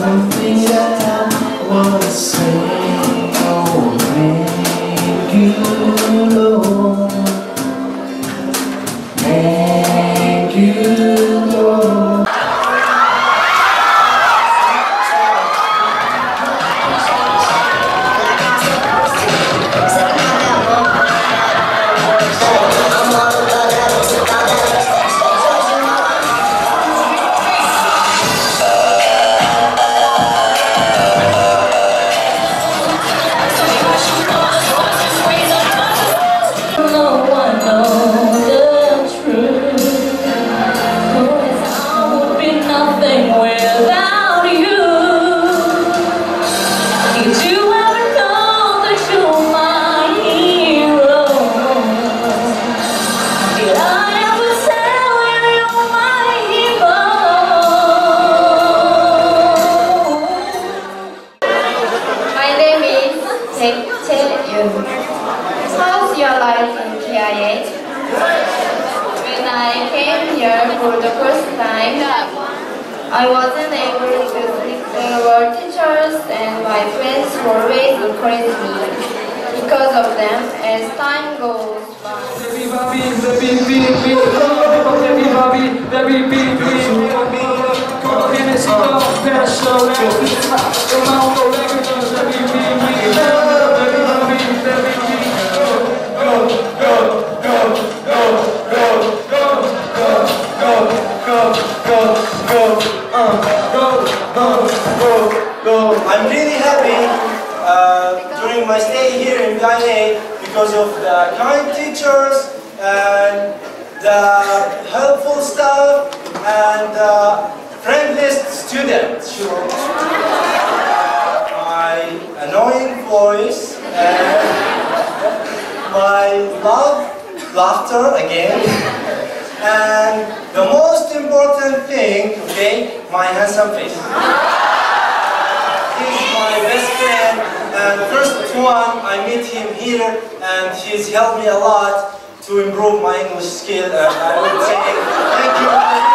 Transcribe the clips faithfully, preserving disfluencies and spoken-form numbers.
one thing that I wanna say, oh, thank you, Lord. Thank you, Lord. How's your life in K I A? When I came here for the first time, I wasn't able to sleep. There were teachers and my friends who always praised me because of them as time goes by. I'm really happy uh, during my stay here in Pines because of the kind teachers and the helpful staff and the friendly students. Sure. My annoying voice and my love, laughter again, and the most important thing, okay, my handsome face. My best friend, and first one I meet him here, and he's helped me a lot to improve my English skill. And I would say thank you.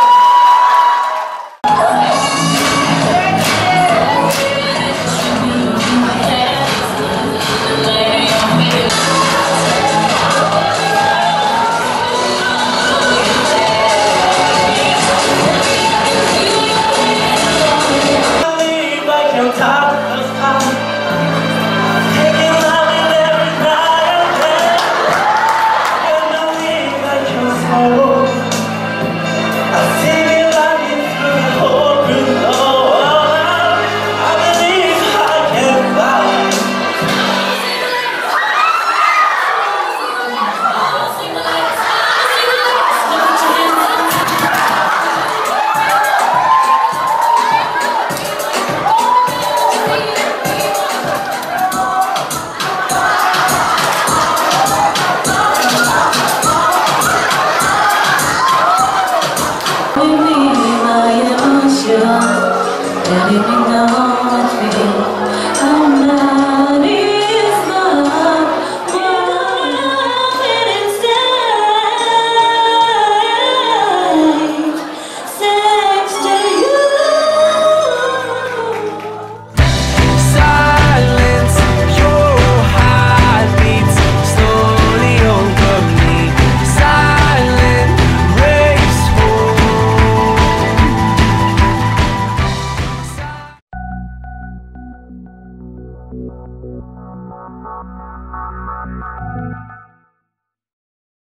Thank you.